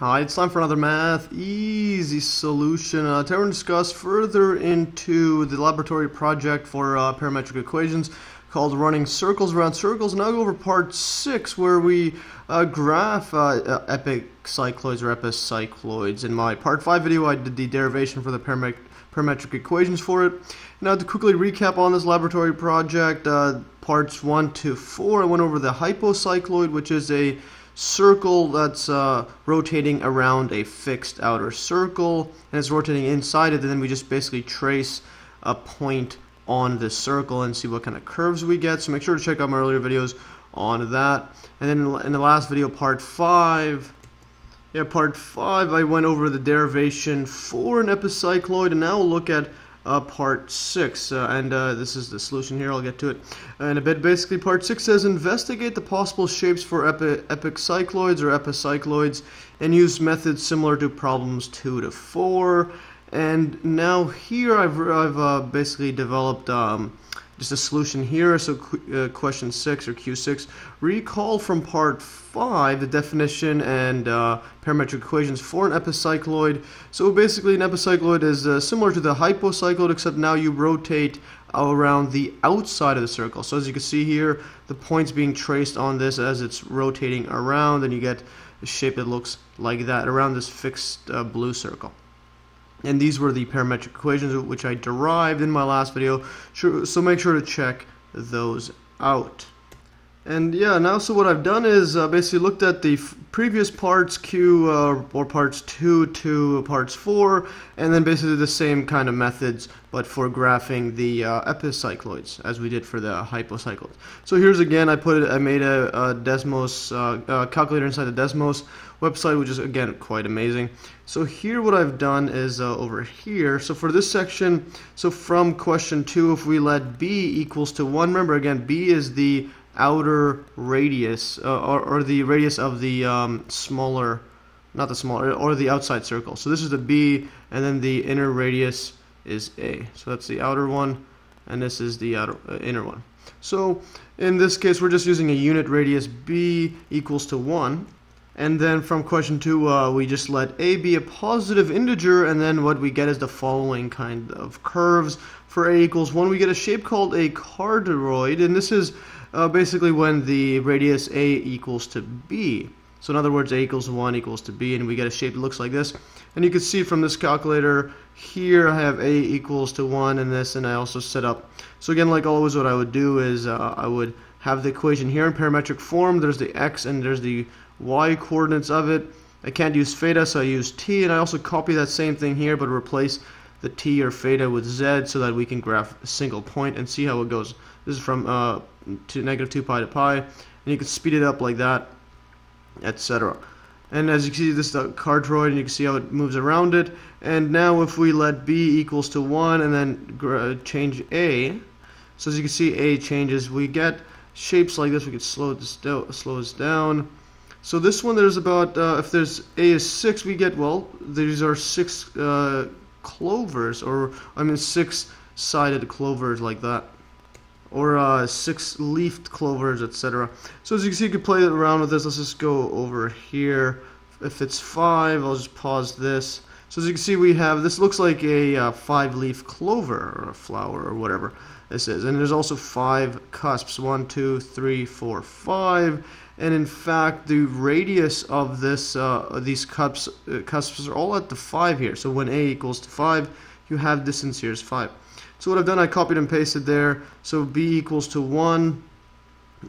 Hi, it's time for another Math Easy Solution. Today we're going to discuss further into the laboratory project for parametric equations called Running Circles Around Circles. Now I'll go over part 6 where we graph epicycloids or epicycloids. In my part 5 video I did the derivation for the parametric equations for it. Now to quickly recap on this laboratory project, parts 1 to 4 I went over the hypocycloid, which is a circle that's rotating around a fixed outer circle and it's rotating inside it, and then we just basically trace a point on this circle and see what kind of curves we get. So make sure to check out my earlier videos on that. And then in the last video, part 5, I went over the derivation for an epicycloid, and now we'll look at part 6, this is the solution here. I'll get to it in a bit. Basically, part 6 says investigate the possible shapes for epicycloids or epicycloids and use methods similar to problems 2 to 4. And now here I've basically developed just a solution here. So question 6 or Q6, recall from part 5 the definition and parametric equations for an epicycloid. So basically an epicycloid is similar to the hypocycloid, except now you rotate around the outside of the circle. So as you can see here, the point's being traced on this as it's rotating around, and you get a shape that looks like that around this fixed blue circle. And these were the parametric equations which I derived in my last video, so make sure to check those out. And yeah, now so what I've done is basically looked at the previous parts, parts 2 to parts 4, and then basically the same kind of methods but for graphing the epicycloids as we did for the hypocycloids. So here's again, I made a Desmos calculator inside the Desmos website, which is again quite amazing. So here what I've done is over here, so for this section, so from question 2, if we let b equals to 1, remember again b is the outer radius or the radius of the the outside circle. So this is the b, and then the inner radius is a. So that's the outer one, and this is the inner one. So in this case, we're just using a unit radius, b equals to 1. And then from question 2, we just let a be a positive integer, and then what we get is the following kind of curves. For a equals 1, we get a shape called a cardioid, and this is basically when the radius a equals to b. So in other words, a equals 1 equals to b, and we get a shape that looks like this. And you can see from this calculator here, I have a equals to 1 and this, and I also set up. So again, like always, what I would do is I would have the equation here in parametric form. There's the x and there's the y coordinates of it. I can't use theta, so I use t, and I also copy that same thing here but replace the t or theta with z so that we can graph a single point and see how it goes. This is from -2π to pi, and you can speed it up like that, etc. And as you can see, this is the cardioid, and you can see how it moves around it. And now if we let b equals to 1 and then change a, so as you can see a changes, we get shapes like this. We could slow this down. So this one, there's about if there's a is 6, we get, well, these are 6 clovers, or I mean 6-sided clovers like that, or 6-leafed clovers, etc. So as you can see, you can play around with this. Let's just go over here. If it's 5, I'll just pause this. So as you can see, we have, this looks like a 5-leaf clover or a flower or whatever this is. And there's also 5 cusps, 1, 2, 3, 4, 5. And in fact, the radius of this these cusps are all at the 5 here. So when a equals to 5, you have distance here is 5. So what I've done, I copied and pasted there. So b equals to 1,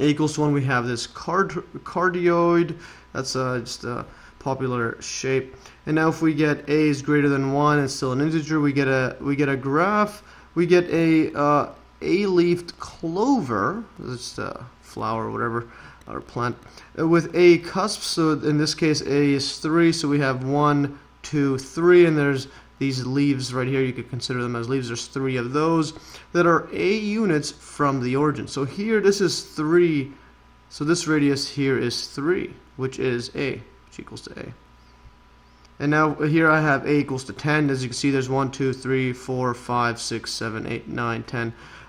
a equals to 1, we have this cardioid. That's just a popular shape. And now if we get a is greater than 1, it's still an integer, we get a graph, we get a leafed clover, it's a flower or whatever, or plant, with a cusp. So in this case a is 3, so we have 1, 2, 3, and there's these leaves right here, you could consider them as leaves. There's 3 of those that are a units from the origin. So here this is 3, so this radius here is 3, which is a, which equals to a. And now here I have a equals to 10. As you can see, there's 1, 2, 3, 4, 5, 6, 7, 8, 9,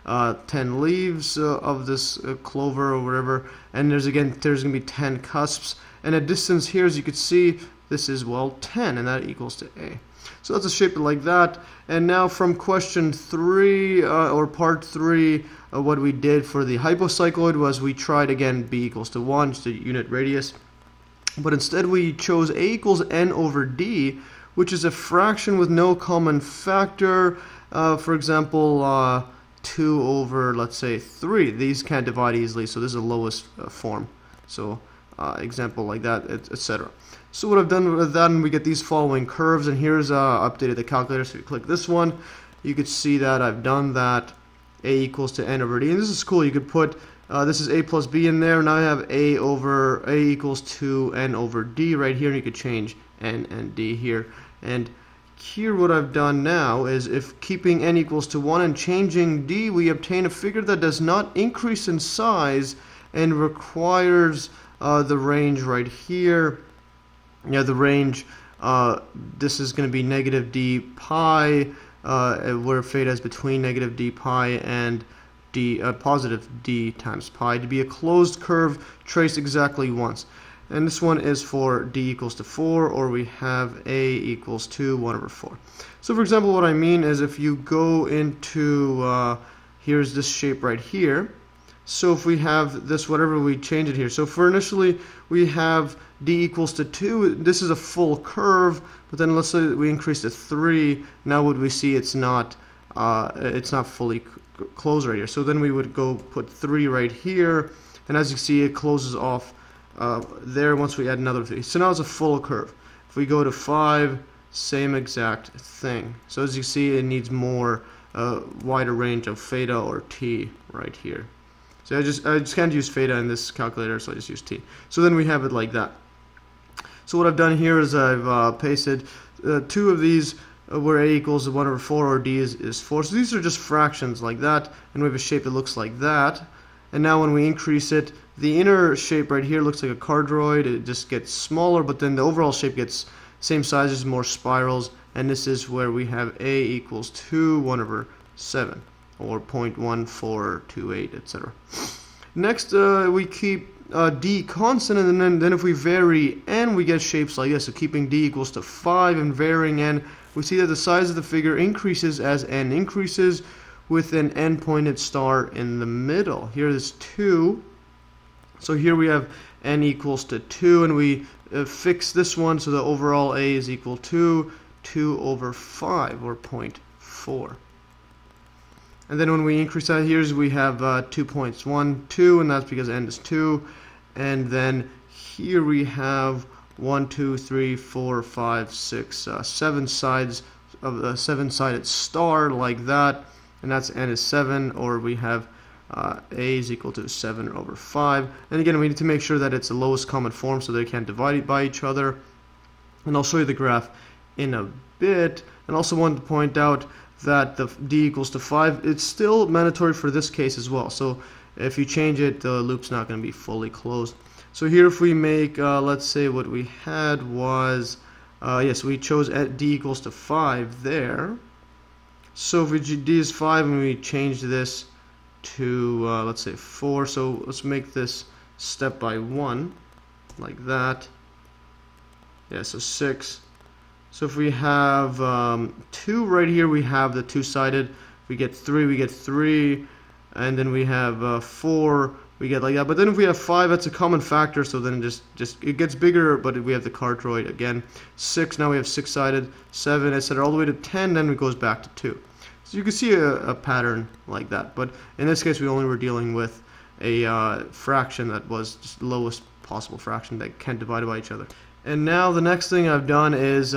10. 10 leaves of this clover or whatever. And there's, again, there's going to be 10 cusps. and a distance here, as you can see, this is, well, 10, and that equals to A. So let's shape it like that. And now from question 3, or part 3, what we did for the hypocycloid was we tried again B equals to 1, just a unit radius. But instead we chose A equals N over D, which is a fraction with no common factor. For example, 2 over, let's say, 3. These can't divide easily, so this is the lowest form. So example like that, etc. So what I've done with that, and we get these following curves, and here's updated the calculator. So if you click this one, you could see that I've done that. A equals to N over D, and this is cool. You could put this is A plus B in there. Now I have A over A equals to N over D right here, and you could change N and D here. And here what I've done now is, if keeping N equals to 1 and changing D, we obtain a figure that does not increase in size and requires the range right here. Yeah, the range, this is going to be negative d pi, where theta is between negative d pi and d, positive d times pi, to be a closed curve traced exactly once. And this one is for d equals to 4, or we have a equals to 1 over 4. So for example, what I mean is, if you go into, here's this shape right here. So if we have this, whatever we change it here. So for initially, we have d equals to 2. This is a full curve, but then let's say we increase to 3. Now what we see, it's not fully closed right here. So then we would go put 3 right here, and as you see, it closes off there once we add another 3. So now it's a full curve. If we go to 5, same exact thing. So as you see, it needs more wider range of theta or t right here. So I just can't use theta in this calculator, so I just use t. So then we have it like that. So what I've done here is I've pasted 2 of these where a equals 1 over 4 or d is 4. So these are just fractions like that, and we have a shape that looks like that. And now when we increase it, the inner shape right here looks like a cardioid. It just gets smaller, but then the overall shape gets same size, as more spirals. And this is where we have a equals 2, 1 over 7. Or 0.1428, etc. Next, we keep d constant, and then if we vary n, we get shapes like this. So keeping d equals to 5 and varying n, we see that the size of the figure increases as n increases, with an n-pointed star in the middle. Here is 2. So here we have n equals to 2, and we fix this one so the overall a is equal to 2 over 5, or 0.4. And then when we increase that here, we have 2.12, and that's because n is 2. And then here we have 1, 2, 3, 4, 5, 6, 7 sides of a 7-sided star like that. And that's n is 7, or we have a is equal to 7 over 5. And again, we need to make sure that it's the lowest common form so they can't divide it by each other. And I'll show you the graph in a bit. And also wanted to point out that the d equals to 5, it's still mandatory for this case as well. So if you change it, the loop's not going to be fully closed. So here if we make, let's say what we had was, yes, we chose at d equals to 5 there. So if we d is 5 and we change this to, let's say 4, so let's make this step by 1, like that. Yeah, so 6. So if we have 2 right here, we have the 2-sided. We get 3, we get 3. And then we have 4, we get like that. But then if we have 5, that's a common factor. So then just it gets bigger, but we have the cardioid again. 6, now we have 6-sided. 7, etc. All the way to 10, then it goes back to 2. So you can see a pattern like that. But in this case, we only were dealing with a fraction that was just the lowest possible fraction that can't divide by each other. And now the next thing I've done is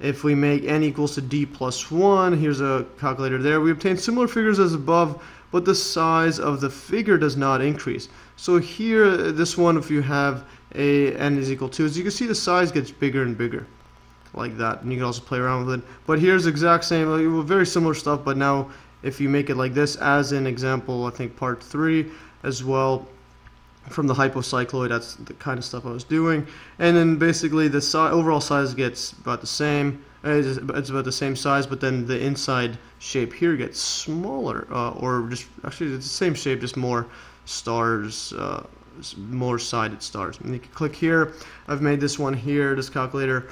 if we make n equals to d plus 1, here's a calculator there, we obtain similar figures as above, but the size of the figure does not increase. So here, this one, if you have a n is equal to, as you can see, the size gets bigger and bigger, like that. And you can also play around with it. But here's the exact same, like, very similar stuff, but now if you make it like this, as in example, I think part 3 as well, from the hypocycloid, that's the kind of stuff I was doing. And then basically the overall size gets about the same, it's about the same size, but then the inside shape here gets smaller, or just, actually it's the same shape, just more stars more sided stars. And you can click here. I've made this one here, this calculator.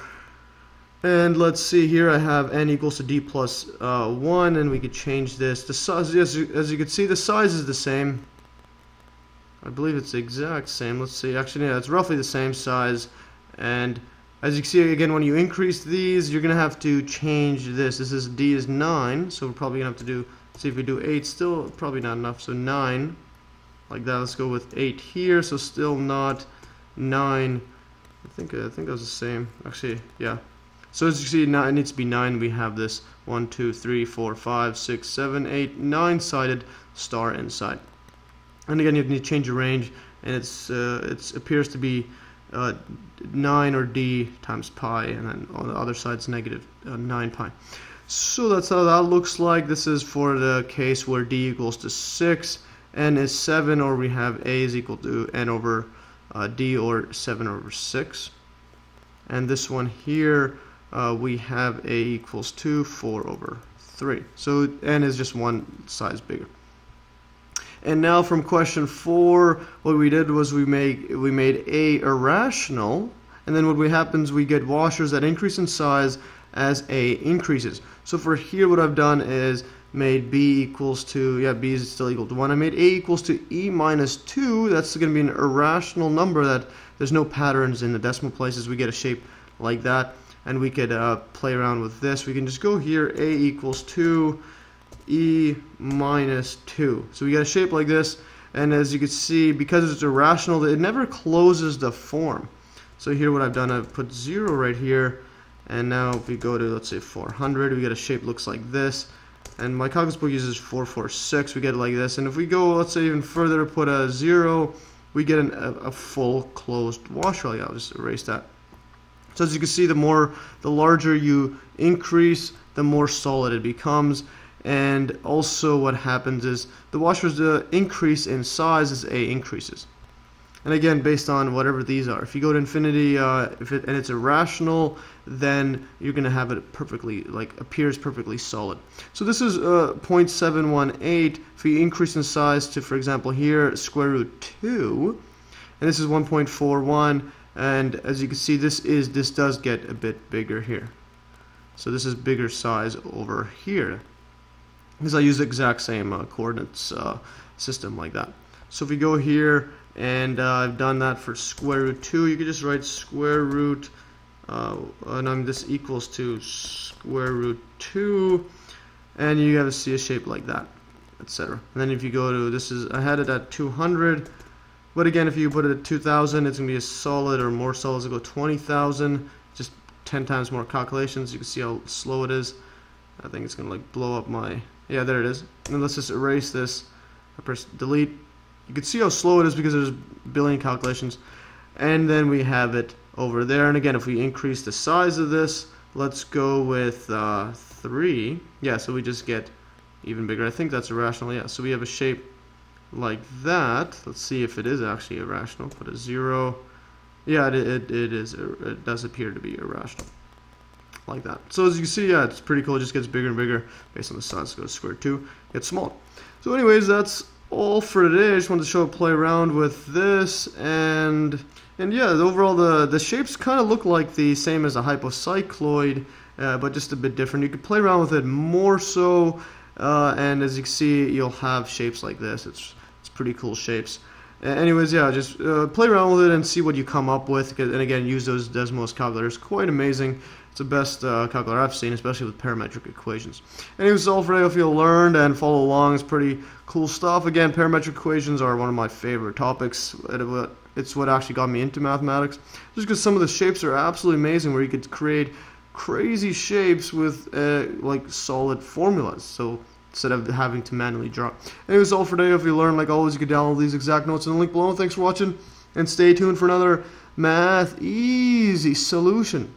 And let's see here, I have n equals to d plus 1, and we could change this. The size, as you can see, the size is the same. I believe it's the exact same. Let's see. Actually, yeah, it's roughly the same size. And as you can see, again, when you increase these, you're going to have to change this. This is d is 9, so we're probably going to have to do, see if we do 8, still probably not enough, so 9. Like that, let's go with 8 here, so still not 9. I think that was the same. Actually, yeah. So as you see, now it needs to be 9. We have this 1, 2, 3, 4, 5, 6, 7, 8, 9-sided star inside. And again, you need to change the range, and it appears to be 9 or d times pi, and then on the other side it's negative 9 pi. So that's how that looks like. This is for the case where d equals to 6, n is 7, or we have a is equal to n over d, or 7 over 6. And this one here, we have a equals to 4 over 3. So n is just one size bigger. And now from question 4, what we did was we made a irrational, and then what happens, we get washers that increase in size as a increases. So for here, what I've done is made b equals to, yeah, b is still equal to 1. I made a equals to e minus 2. That's going to be an irrational number that there's no patterns in the decimal places. We get a shape like that. And we could play around with this. We can just go here, a equals 2, e minus 2. So we got a shape like this. And as you can see, because it's irrational, it never closes the form. So here what I've done, I've put 0 right here. And now if we go to, let's say, 400, we get a shape looks like this. And my calculus book uses 446. We get it like this. And if we go, let's say, even further, put a 0, we get a full closed washer. I'll just erase that. So as you can see, the larger you increase, the more solid it becomes. And also what happens is the washers increase in size as a increases. And again, based on whatever these are, if you go to infinity, and it's irrational, then you're going to have it perfectly, like, appears perfectly solid. So this is 0.718. If we increase in size to, for example, here, square root 2, and this is 1.41. And as you can see, this does get a bit bigger here. So this is bigger size over here, because I use the exact same coordinates system like that. So if we go here, and I've done that for square root 2. You could just write square root, and this equals to square root 2, and you have to see a shape like that, etc. And then if you go to, I had it at 200, but again, if you put it at 2,000, it's going to be a solid or more solid. It'll go 20,000, just 10 times more calculations. You can see how slow it is. I think it's going to, like, blow up my, yeah, there it is. And let's just erase this. I press delete. You can see how slow it is because there's a billion calculations. And then we have it over there. And again, if we increase the size of this, let's go with 3. Yeah, so we just get even bigger. I think that's irrational. Yeah, so we have a shape like that. Let's see if it is actually irrational. Put a 0. Yeah, it is. It does appear to be irrational. Like that. So as you can see, yeah, it's pretty cool. It just gets bigger and bigger based on the size. Let's go to square 2. It's small. So anyways, that's all for today. I just wanted to play around with this, and yeah, overall the shapes kind of look like the same as a hypocycloid, but just a bit different. You can play around with it more so, and as you can see, you'll have shapes like this. It's pretty cool shapes. Anyways, yeah, just play around with it and see what you come up with. And again, use those Desmos calculators. Quite amazing. It's the best calculator I've seen, especially with parametric equations. Anyways, that's all for today. I hope you learned and follow along. It's pretty cool stuff. Again, parametric equations are one of my favorite topics. It's what actually got me into mathematics. Just because some of the shapes are absolutely amazing, where you could create crazy shapes with like solid formulas. So instead of having to manually draw. Anyways, all for today. If you learn, like always, you can download these exact notes in the link below. Thanks for watching, and stay tuned for another Math Easy Solution.